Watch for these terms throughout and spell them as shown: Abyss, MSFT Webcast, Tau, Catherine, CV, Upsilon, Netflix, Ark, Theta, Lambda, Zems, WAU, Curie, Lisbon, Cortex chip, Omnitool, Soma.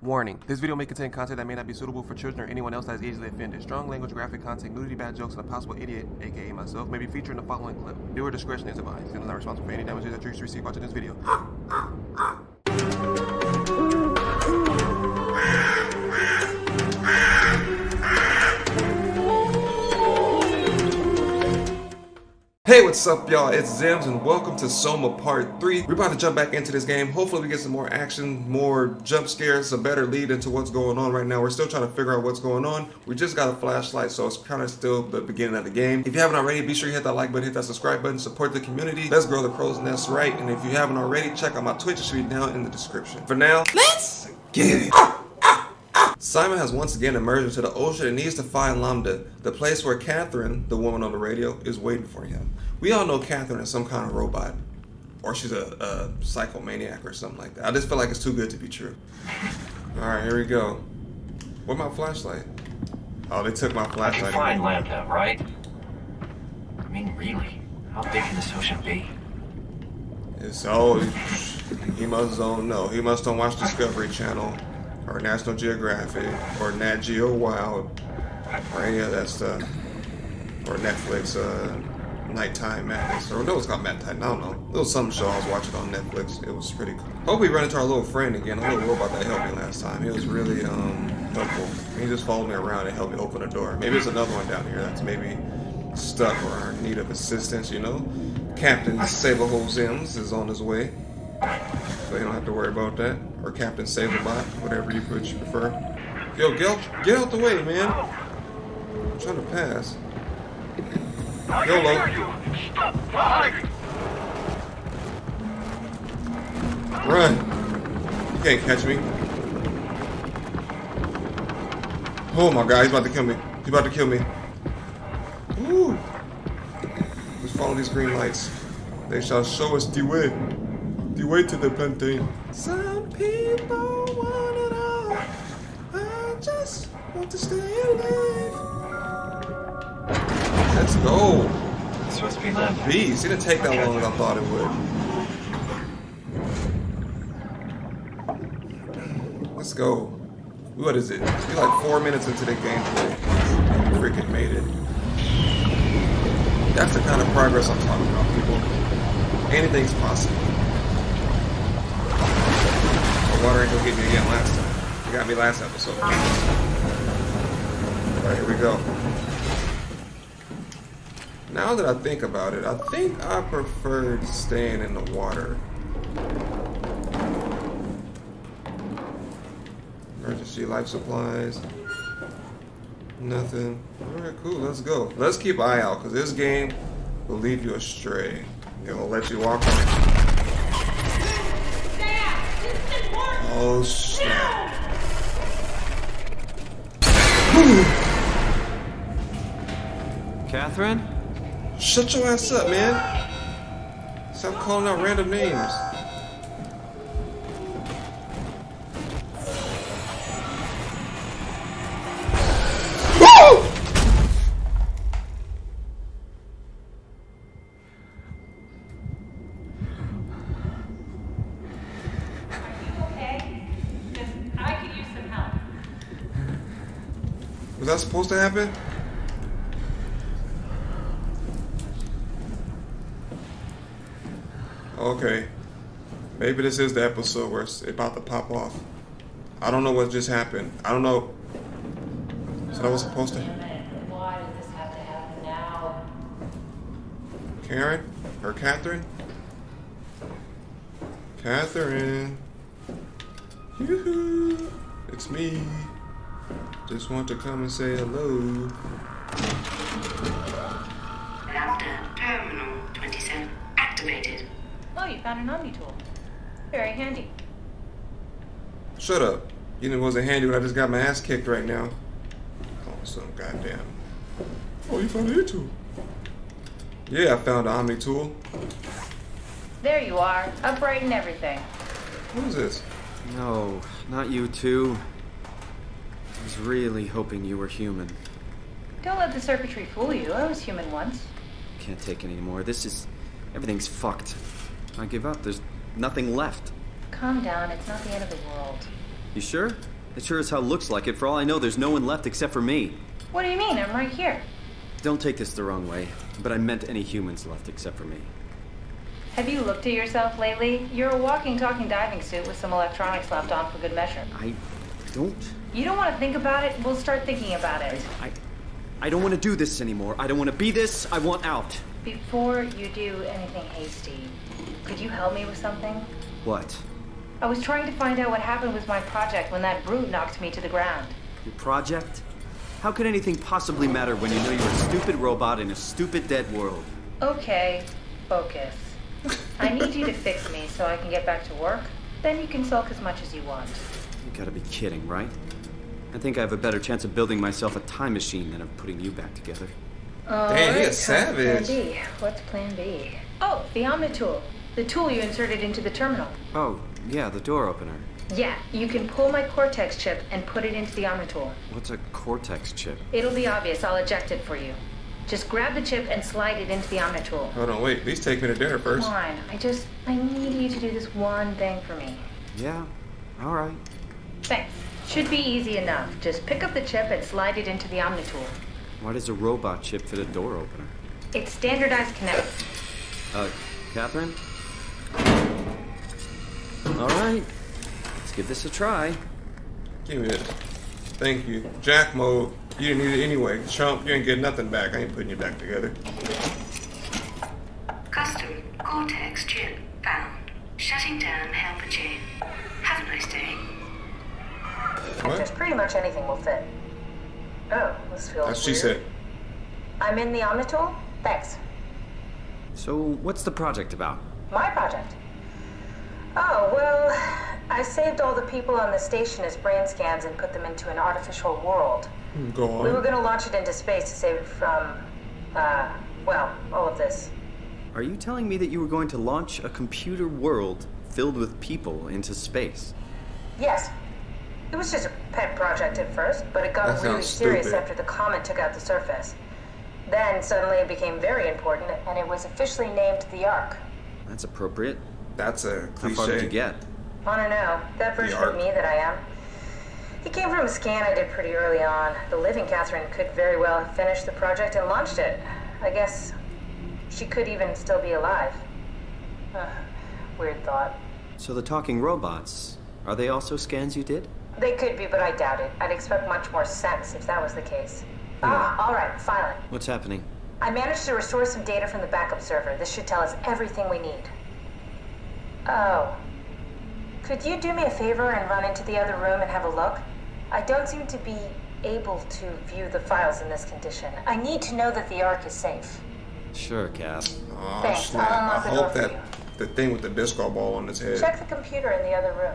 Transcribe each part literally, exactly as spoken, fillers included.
Warning, this video may contain content that may not be suitable for children or anyone else that is easily offended. Strong language, graphic content, nudity, bad jokes, and a possible idiot, aka myself, may be featured in the following clip. Viewer discretion is advised. You're not responsible for any damages that you receive watching this video. Hey, what's up, y'all? It's Zems and welcome to Soma Part three. We're about to jump back into this game. Hopefully we get some more action, more jump scares, a better lead into what's going on right now. We're still trying to figure out what's going on. We just got a flashlight, so it's kind of still the beginning of the game. If you haven't already, be sure you hit that like button, hit that subscribe button, support the community. Let's grow the crow's nest right. And if you haven't already, check out my Twitch. It should be down in the description. For now, let's get it. Simon has once again emerged into the ocean and needs to find Lambda, the place where Catherine, the woman on the radio, is waiting for him. We all know Catherine is some kind of robot, or she's a, a psychomaniac or something like that. I just feel like it's too good to be true. All right, here we go. Where's my flashlight? Oh, they took my flashlight. I can find Lambda, right? I mean, really, how big can this ocean be? It's old. He must don't know. He must don't watch Discovery Channel, or National Geographic, or Nat Geo Wild, or any of that stuff, or Netflix, uh, Nighttime Madness, or no, it's called Nighttime, I don't know. Little something show I was watching on Netflix, it was pretty cool. Hope we run into our little friend again, a little robot that helped me last time. He was really, um, helpful. He just followed me around and helped me open a door. Maybe there's another one down here that's maybe stuck or in need of assistance, you know? Captain Save-A-Ho-Zems is on his way, so you don't have to worry about that. Or Captain Save-A-Bot, whatever you prefer. Yo, get out, get out the way, man. I'm trying to pass. YOLO. Run. You can't catch me. Oh my god, he's about to kill me. He's about to kill me. Woo. Just follow these green lights. They shall show us the way. The way to the plantain. Some people want it all. I just want to stay alive. Let's go. It's supposed to be Lambda. Bees. It didn't take that long as I thought it would. Let's go. What is it? It's like four minutes into the gameplay. I freaking made it. That's the kind of progress I'm talking about, people. Anything's possible. Water ain't gonna get me again last time. It got me last episode. Alright, here we go. Now that I think about it, I think I preferred staying in the water. Emergency life supplies. Nothing. Alright, cool, let's go. Let's keep an eye out, because this game will lead you astray. It will let you walk on it. Oh snap. Catherine? Shut your ass up, man. Stop calling out random names. Woo! Was that supposed to happen? Okay. Maybe this is the episode where it's about to pop off. I don't know what just happened. I don't know. So that was supposed to happen. Why does this have to happen now? Karen? Or Catherine? Catherine. Yoo-hoo. It's me. Just want to come and say hello. Lambda terminal twenty-seven activated. Oh, you found an Omnitool. Very handy. Shut up. You know it wasn't handy when I just got my ass kicked right now. Oh, some goddamn. Oh, you found an Omnitool. Yeah, I found an Omnitool. There you are, upright and everything. What is this? No, not you two. I was really hoping you were human. Don't let the circuitry fool you. I was human once. Can't take any more. This is... everything's fucked. I give up. There's nothing left. Calm down. It's not the end of the world. You sure? It sure as hell looks like it. For all I know, there's no one left except for me. What do you mean? I'm right here. Don't take this the wrong way, but I meant any humans left except for me. Have you looked at yourself lately? You're a walking, talking diving suit with some electronics left on for good measure. I don't... You don't want to think about it? We'll start thinking about it. I, I, I don't want to do this anymore. I don't want to be this. I want out. Before you do anything hasty, could you help me with something? What? I was trying to find out what happened with my project when that brute knocked me to the ground. Your project? How could anything possibly matter when you know you're a stupid robot in a stupid dead world? Okay, focus. I need you to fix me so I can get back to work. Then you can sulk as much as you want. You gotta be kidding, right? I think I have a better chance of building myself a time machine than of putting you back together. Oh, damn, he's a savage. Plan B. What's plan B? Oh, the Omnitool. The tool you inserted into the terminal. Oh, yeah, the door opener. Yeah, you can pull my Cortex chip and put it into the Omnitool. What's a Cortex chip? It'll be obvious. I'll eject it for you. Just grab the chip and slide it into the Omnitool. Hold on, wait. Please take me to dinner first. Come on. I just... I need you to do this one thing for me. Yeah. All right. Thanks. Should be easy enough. Just pick up the chip and slide it into the Omnitool. Why does a robot chip fit a door opener? It's standardized connects. Uh, Catherine? All right. Let's give this a try. Give me this. Thank you. Jack mode. You didn't need it anyway. Chump, you ain't getting nothing back. I ain't putting you back together. Custom Cortex chip found. Shutting down helper chain. Have a nice day. What? There's pretty much anything will fit. Oh, this feels weird. That's what she said. I'm in the Omnitool? Thanks. So, what's the project about? My project? Oh, well, I saved all the people on the station as brain scans and put them into an artificial world. Go on. We were going to launch it into space to save it from, uh, well, all of this. Are you telling me that you were going to launch a computer world filled with people into space? Yes. It was just a pet project at first, but it got really serious after the comet took out the surface. Then suddenly it became very important, and it was officially named the Ark. That's appropriate. That's a cliche. How far did you get? I don't know. That version of me that I am. It came from a scan I did pretty early on. The living Catherine could very well have finished the project and launched it. I guess she could even still be alive. Uh, weird thought. So the talking robots, are they also scans you did? They could be, but I doubt it. I'd expect much more sense if that was the case. Yeah. Ah, all right, filing. What's happening? I managed to restore some data from the backup server. This should tell us everything we need. Oh. Could you do me a favor and run into the other room and have a look? I don't seem to be able to view the files in this condition. I need to know that the Ark is safe. Sure, Cass. Oh, thanks. Snap. I'll unlock the door for you. I hope that the thing with the disco ball on its head. Check the computer in the other room.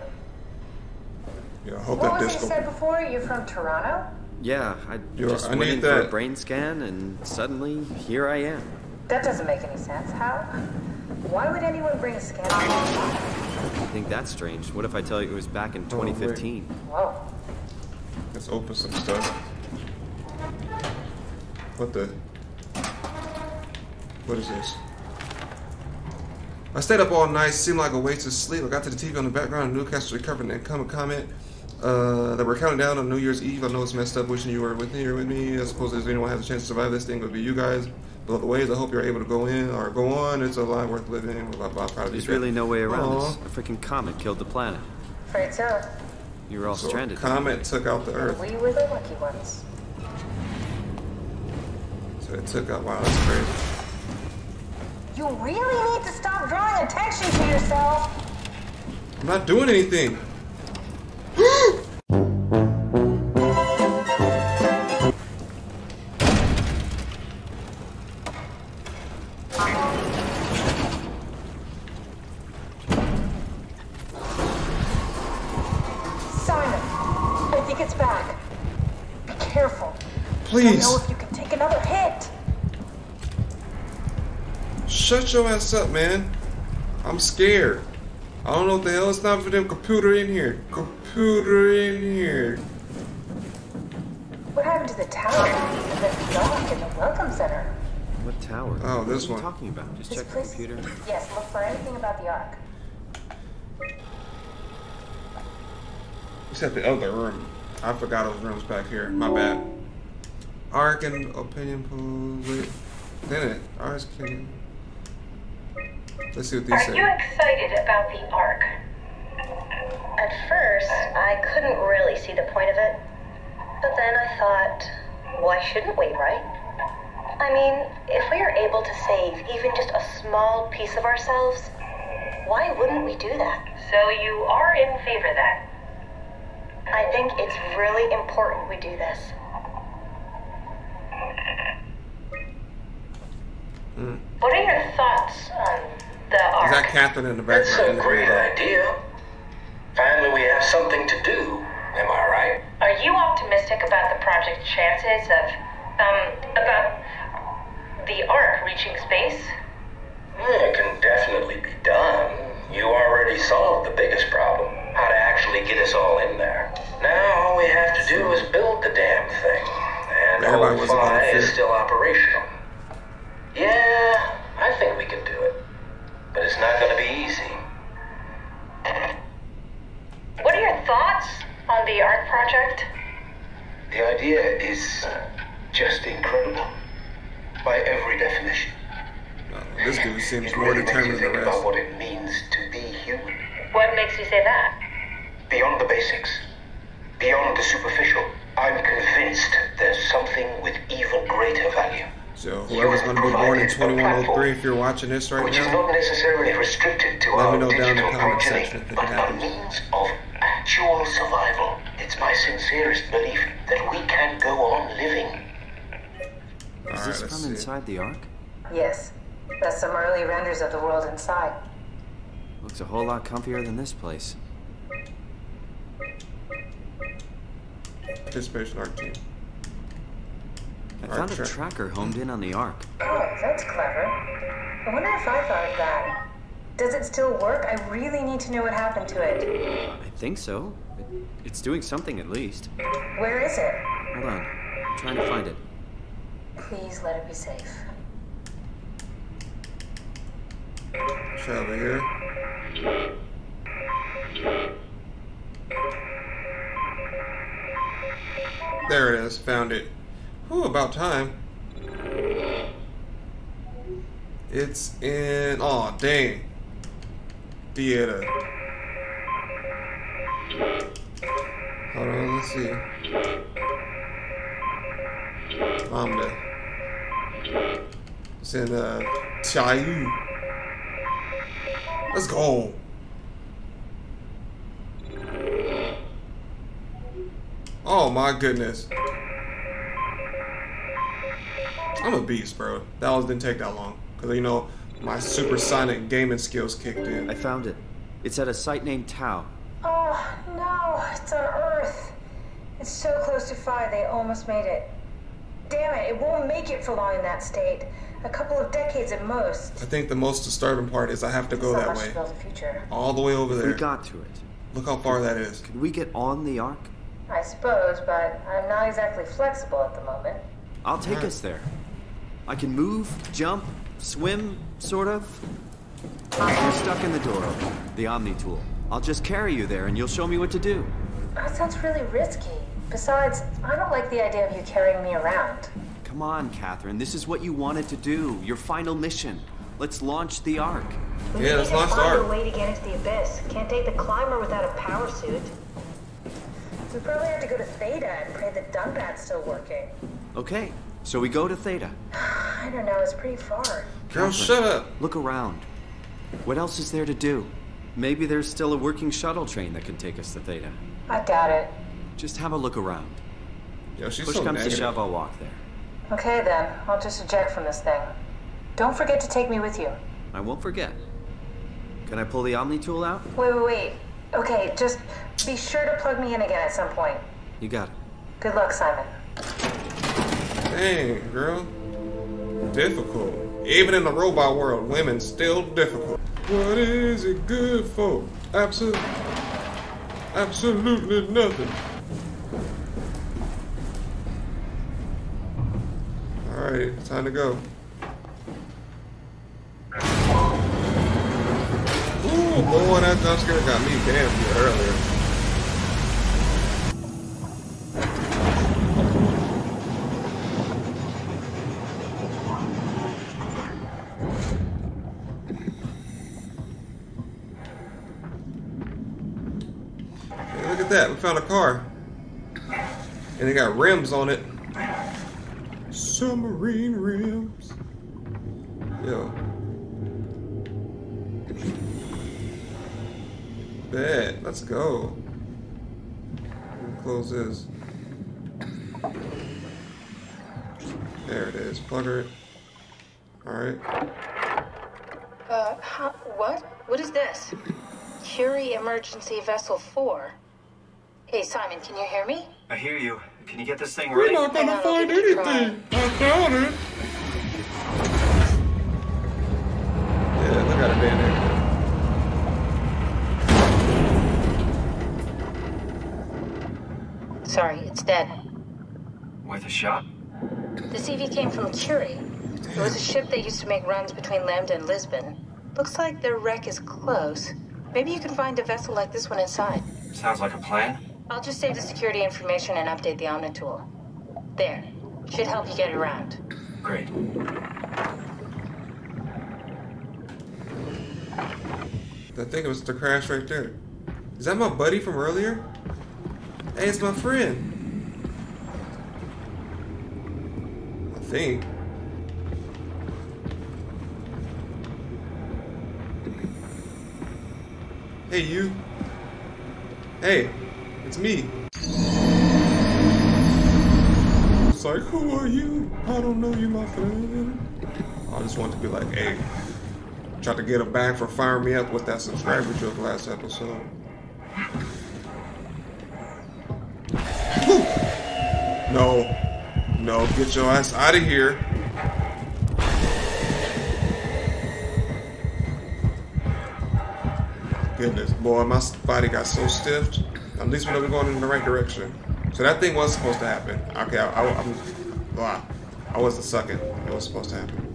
Yeah, I hope what that was you said before? You're from Toronto? Yeah, I You're, just I went in that. for a brain scan, and suddenly, here I am. That doesn't make any sense. How? Why would anyone bring a scanner? I think that's strange. What if I tell you it was back in twenty fifteen? Oh, whoa. Let's open some stuff. What the? What is this? I stayed up all night. Seemed like a waste of sleep. I got to the T V on the background of Newcastle recovering and come a comment. Uh, that we're counting down on New Year's Eve. I know it's messed up. Wishing you were with me or with me. I suppose if anyone has a chance to survive this thing, it would be you guys. But the ways I hope you're able to go in or go on. It's a lot worth living. Blah, blah, blah. There's really no way around Aww. this. A freaking comet killed the planet. Afraid so. You were all so stranded. Comet took out the Earth. We were the lucky ones. So it took out. Wow, that's crazy. You really need to stop drawing attention to yourself. I'm not doing anything. Simon, I think it's back. Be careful. Please. I don't know if you can take another hit. Shut your ass up, man. I'm scared. I don't know what the hell. It's not for them computer in here. Computer in here. What happened to the tower? And the dock and the welcome center? What tower? Oh, this one. What are you talking about? Just check the computer. Yes, look for anything about the Ark. Except the other room. I forgot those rooms back here. My bad. Ark and opinion pool. Wait. Then it. Ark's kidding. Let's see what these say. Are you excited about the Ark? At first, I couldn't really see the point of it. But then I thought, why shouldn't we, right? I mean, if we are able to save even just a small piece of ourselves, why wouldn't we do that? So you are in favor then? I think it's really important we do this. Mm. What are your thoughts on the Ark? Is that Catherine in the background? That's a great idea. Finally, we have something to do. Am I right? Are you optimistic about the project's chances of, um, about the Ark reaching space? It can definitely be done. You already solved the biggest problem, how to actually get us all in there. Now all we have to do is build the damn thing, and hope Phi is still operational. Yeah, I think we can do it, but it's not going to be easy. What are your thoughts on the Ark project? The idea is just incredible, by every definition. This dude seems more determined than the rest. About what it means to be human. What makes you say that? Beyond the basics, beyond the superficial, I'm convinced there's something with even greater value. So whoever's going to be born in twenty-one oh three, if you're watching this right now, which is not necessarily restricted to our digital progeny, but by means of actual survival. It's my sincerest belief that we can go on living. Is this from inside the Ark? Yes. That's some early renders of the world inside. Looks a whole lot comfier than this place. Participation Ark team. I found a tracker homed in on the Ark. Oh, that's clever. I wonder if I thought of that. Does it still work? I really need to know what happened to it. I think so. It, it's doing something at least. Where is it? Hold on. I'm trying to find it. Please let it be safe. Try over here. There it is. Found it. Ooh, about time. It's in. Aw, dang. Theater. Hold on, let's see. Lambda. It's in, uh, Tau. Let's go. Oh my goodness. I'm a beast, bro. That was didn't take that long. Because, you know, my supersonic gaming skills kicked in. I found it. It's at a site named Tau. Oh, no. It's on Earth. It's so close to Phi, they almost made it. Damn it, it won't make it for long in that state. A couple of decades at most. I think the most disturbing part is I have to go that way. All the way over there. We got to it. Look how far that is. Could we get on the Ark? I suppose, but I'm not exactly flexible at the moment. I'll take us there. I can move, jump, swim, sort of. You're stuck in the door, the Omnitool. I'll just carry you there and you'll show me what to do. That sounds really risky. Besides, I don't like the idea of you carrying me around. Come on, Catherine. This is what you wanted to do. Your final mission. Let's launch the Ark. We yeah, let's launch the Ark. We need to find a way to get into the Abyss. Can't take the climber without a power suit. We probably have to go to Theta and pray the dump ad's still working. Okay, so we go to Theta. I don't know. It's pretty far. Girl, Catherine, shut up. Look around. What else is there to do? Maybe there's still a working shuttle train that can take us to Theta. I doubt it. Just have a look around. Yo, she's Push so comes negative. to shove, I'll walk there. Okay then, I'll just eject from this thing. Don't forget to take me with you. I won't forget. Can I pull the Omnitool out? Wait, wait, wait. Okay, just be sure to plug me in again at some point. You got it. Good luck, Simon. Dang, girl. Difficult. Even in the robot world, women still difficult. What is it good for? Absolutely, absolutely nothing. Alright, time to go. Ooh, boy, that jump scare got me damn good earlier. that? We found a car. And it got rims on it. Submarine rims. Yo. Bet. Let's go. Let me close this. There it is. Plugger it. Alright. Uh, huh, what? What is this? Curie Emergency Vessel four. Hey, Simon, can you hear me? I hear you. Can you get this thing right? We're not gonna find anything. I found it. Yeah, look at it down there. Sorry, it's dead. Worth a shot? The C V came from Curie. It was a ship that used to make runs between Lambda and Lisbon. Looks like their wreck is close. Maybe you can find a vessel like this one inside. Sounds like a plan. I'll just save the security information and update the Omnitool. There. Should help you get around. Great. I think it was the crash right there. Is that my buddy from earlier? Hey, it's my friend. I think. Hey, you. Hey, it's me. It's like, who are you? I don't know you, my friend. I just want to be like, hey, try to get him back for firing me up with that subscriber joke last episode. No, no, get your ass out of here. Goodness, boy, my body got so stiff. At least we know we're going in the right direction. So that thing wasn't supposed to happen. Okay, I, I, I'm, ah, I wasn't sucking. It was supposed to happen.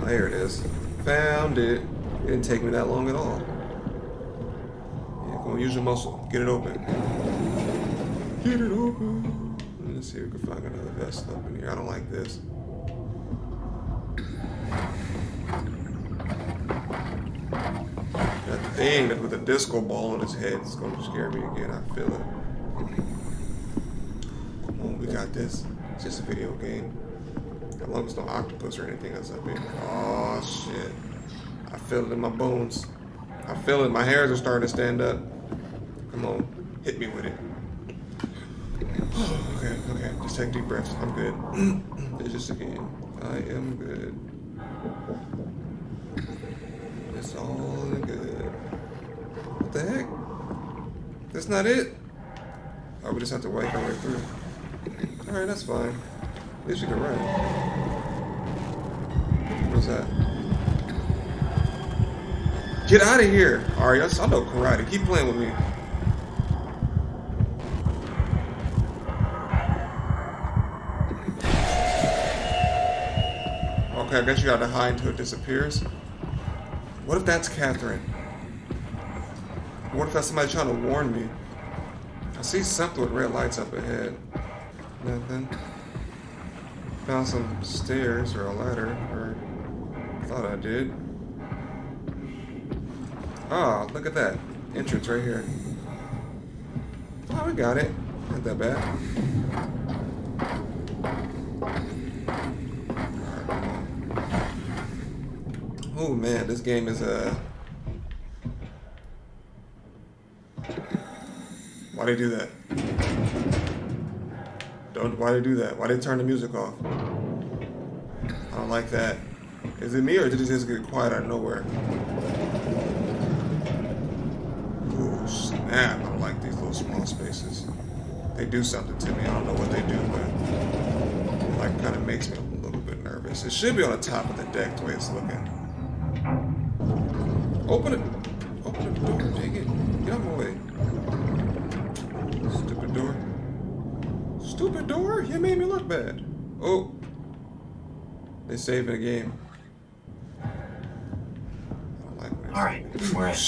Oh, here it is. Found it. It didn't take me that long at all. Yeah, go on, use your muscle. Get it open. Get it open. Let's see if we can find another vest up in here. I don't like this. That thing that with a disco ball on his head is gonna scare me again. I feel it. Come on, we got this. It's just a video game. As long as no octopus or anything else up here. Oh shit. I feel it in my bones. I feel it. My hairs are starting to stand up. Come on, hit me with it. Okay, okay, just take deep breaths. I'm good. It's just a game. I am good. It's all good. What the heck? That's not it? Oh, we just have to wipe our way through. Alright, that's fine. At least we can run. What's that? Get out of here! Alright, I know karate. Keep playing with me. I guess you gotta hide until it disappears. What if that's Catherine? What if that's somebody trying to warn me? I see something with red lights up ahead. Nothing. Found some stairs or a ladder, or thought I did. Ah, oh, look at that. Entrance right here. Oh, we got it. Not that bad. Oh man, this game is a. Uh... Why they do that? Don't. Why they do that? Why they turn the music off? I don't like that. Is it me or did it just get quiet out of nowhere? Oh snap! I don't like these little small spaces. They do something to me. I don't know what they do, but it, like, kind of makes me a little bit nervous. It should be on the top of the deck the way it's looking. Open it! Open the door, dang it! Get out of my way! Stupid door! Stupid door! You made me look bad! Oh! They saved the game. I don't like this. Alright, we're in. Oh,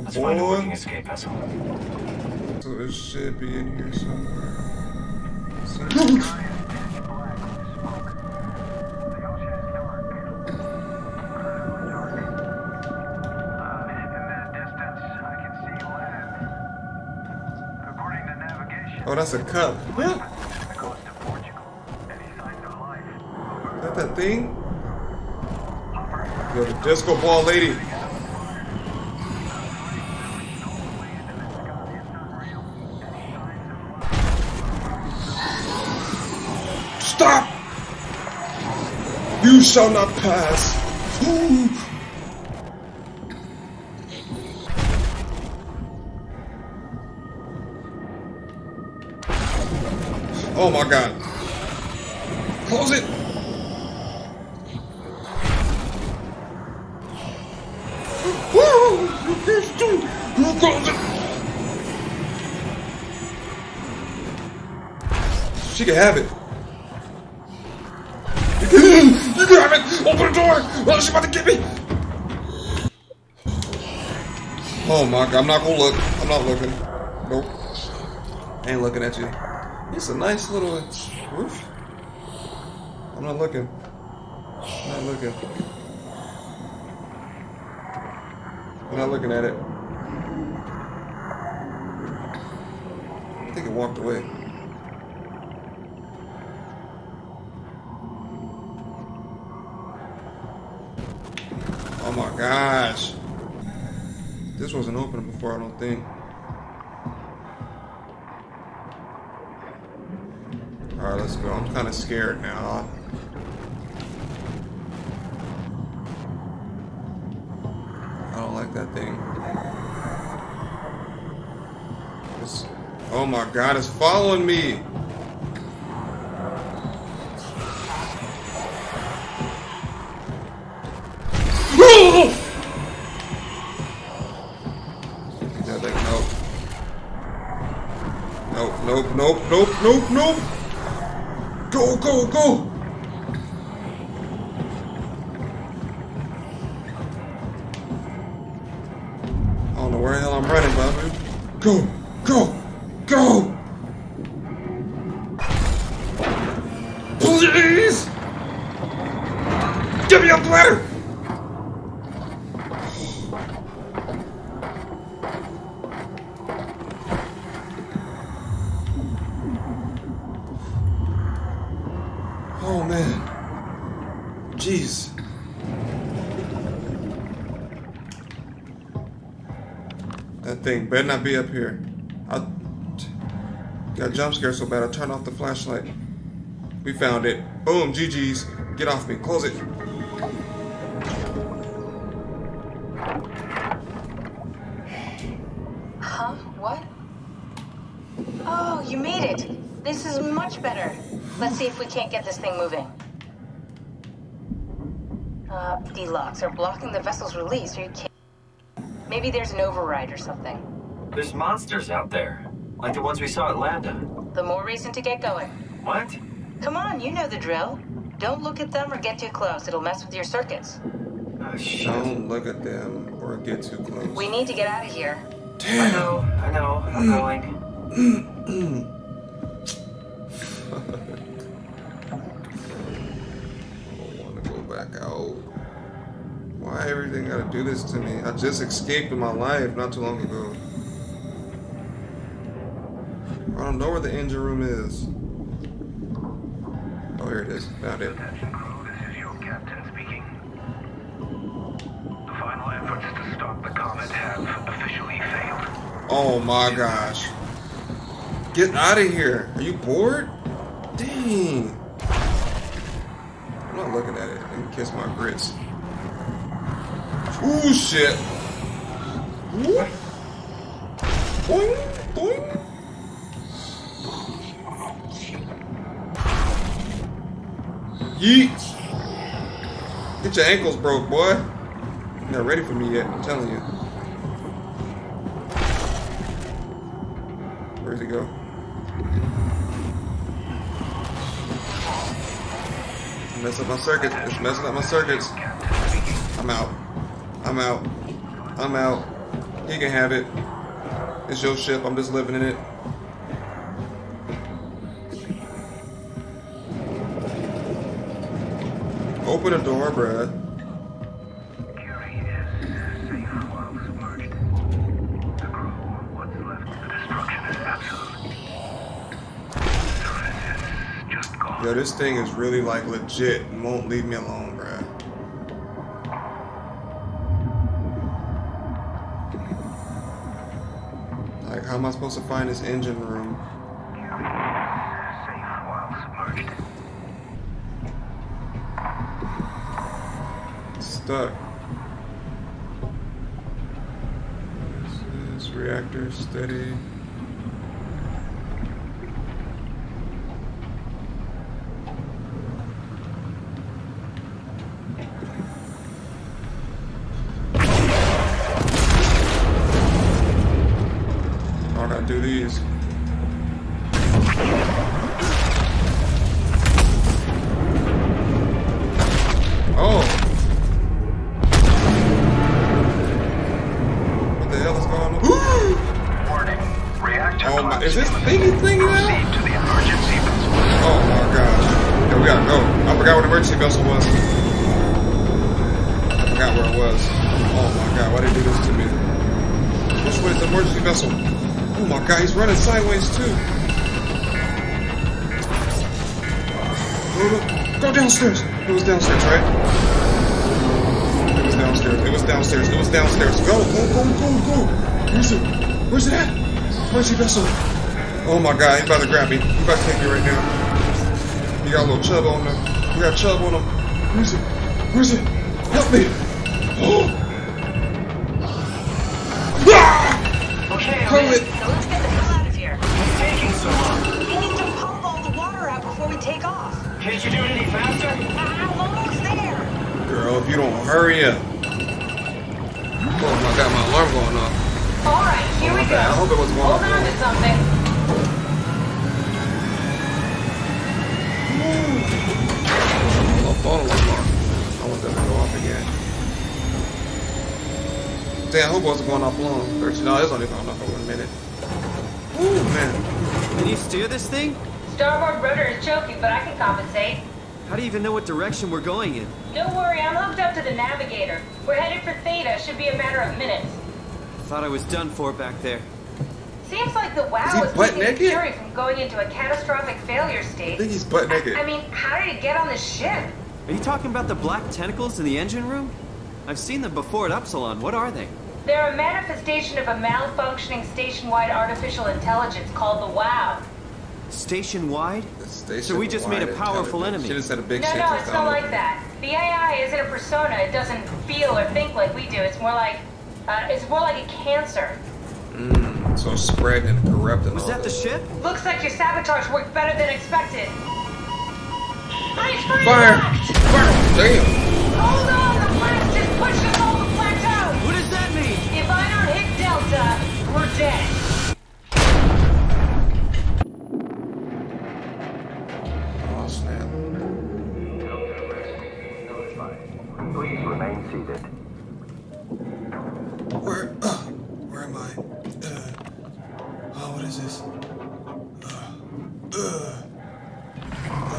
let's boy. Find a working escape vessel. So it should be in here somewhere. Somewhere. Oh, that's a cup. Is that that thing? Yo, the disco ball lady. Stop! You shall not pass. Ooh. Oh my God. Close it. Woo! This dude. You close it. She can have it. You grab it! Open the door! Oh, she's about to get me! Oh my God, I'm not gonna look. I'm not looking. Nope. I ain't looking at you. It's a nice little roof. I'm not looking. I'm not looking. I'm not looking at it. I think it walked away. Oh my gosh. This wasn't open before, I don't think. Alright, let's go. I'm kind of scared now. I don't like that thing. It's, oh my God, it's following me. Nope, nope, nope, nope! Go, go, go! I don't know where the hell I'm running, Bobby. Go, go, go! Please! Get me up the ladder! Thing better not be up here. I got jump scared so bad I turned off the flashlight. We found it. Boom, G G's. Get off me. Close it. Huh? What? Oh, you made it. This is much better. Let's see if we can't get this thing moving. Uh, the locks are blocking the vessel's release. Are you kidding? Maybe there's an override or something. There's monsters out there, like the ones we saw at Lambda. The more reason to get going. What? Come on, you know the drill. Don't look at them or get too close. It'll mess with your circuits. Oh, shit. Don't look at them or get too close. We need to get out of here. Damn. I know, I know, I'm going. I don't want to go back out. Why everything gotta do this to me? I just escaped in my life not too long ago. I don't know where the engine room is. Oh, here it is. Found it. Attention crew, this is your captain speaking. The final efforts to stop the comet have officially failed. Oh my gosh. Get out of here. Are you bored? Dang. I'm not looking at it. I can kiss my grits. Ooh, shit. Ooh. Boing, boing. Yeet. Get your ankles broke, boy. You're not ready for me yet, I'm telling you. Where'd he go? Mess up my circuits. It's messing up my circuits. I'm out. I'm out. I'm out. He can have it. It's your ship. I'm just living in it. Open the door, bruh. Curie is safe while submerged. The crew, what's left of the destruction is absolute. Yo, this thing is really like legit and won't leave me alone, bruh. Like, how am I supposed to find this engine room? Stuck. This is reactor steady. Do these. Oh! What the hell is going on? Warning. Reactor. Oh my, is this thingy thingy now? To the emergency vessel. Oh my gosh. Yo, we gotta go. I forgot what the emergency vessel was. I forgot where it was. Oh my god, why did they do this to me? Which way is the emergency vessel? Oh my god, he's running sideways too. Go downstairs. It was downstairs, right? It was downstairs. It was downstairs. It was downstairs. Go, go, go, go, go. Where's it? Where's it at? Where's your vessel? Oh my god, he's about to grab me. He's about to take me right now. You got a little chub on him. You got chub on him. Where's it? Where's it? Help me. Oh. Can't you do it any faster? I'm almost there. Girl, if you don't hurry up. Oh, I got my alarm going off. All right, here oh, we go. I hope it was going Hold on, on to something. Ooh. My phone was off. I want that to go off again. Damn, I hope it wasn't going off long. No, it's only going off for one minute. Ooh, man. Can you steer this thing? Starboard rudder is choky, but I can compensate. How do you even know what direction we're going in? Don't worry, I'm hooked up to the navigator. We're headed for Theta. Should be a matter of minutes. I thought I was done for back there. Seems like the WoW was keeping the Curie from going into a catastrophic failure state. I think he's butt naked. I, I mean, how did it get on the ship? Are you talking about the black tentacles in the engine room? I've seen them before at Upsilon. What are they? They're a manifestation of a malfunctioning station-wide artificial intelligence called the WoW. Station-wide? Station so we just made a powerful enemy. Should have said a big no, no, it's not like that. The A I isn't a persona. It doesn't feel or think like we do. It's more like, uh, it's more like a cancer. Mm, so spread and corrupt. And was all that this. The ship? Looks like your sabotage worked better than expected. Ice fire! Fire! Damn! Hold on! The blast just pushed us all the plateau! What does that mean? If I don't hit Delta, we're dead. Please remain seated. Where, uh, where am I? Uh, oh, what is this? Uh, uh, uh,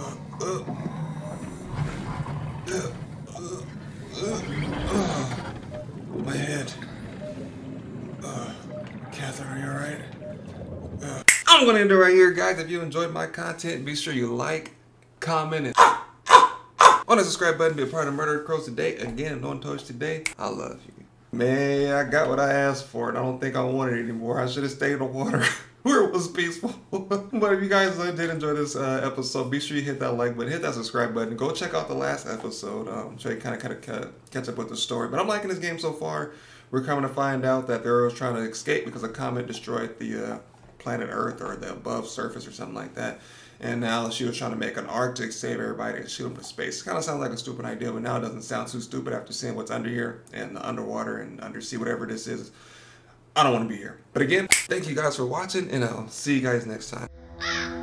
uh, uh, uh, uh, uh, my head. Uh, Catherine, are you alright? Uh, I'm gonna end it right here, guys. If you enjoyed my content, be sure you like, comment, and on the subscribe button, be a part of Murder Crows today. Again, on Touch today. I love you. Man, I got what I asked for, and I don't think I want it anymore. I should have stayed in the water where it was peaceful. But if you guys did enjoy this uh, episode, be sure you hit that like button, hit that subscribe button. Go check out the last episode. Um, try to kind of, kind of catch up with the story. But I'm liking this game so far. We're coming to find out that Vero was trying to escape because a comet destroyed the uh, planet Earth or the above surface or something like that. And now she was trying to make an Ark to save everybody and shoot them to space. Kind of sounds like a stupid idea, but now it doesn't sound too stupid after seeing what's under here and the underwater and undersea, whatever this is. I don't want to be here. But again, thank you guys for watching, and I'll see you guys next time.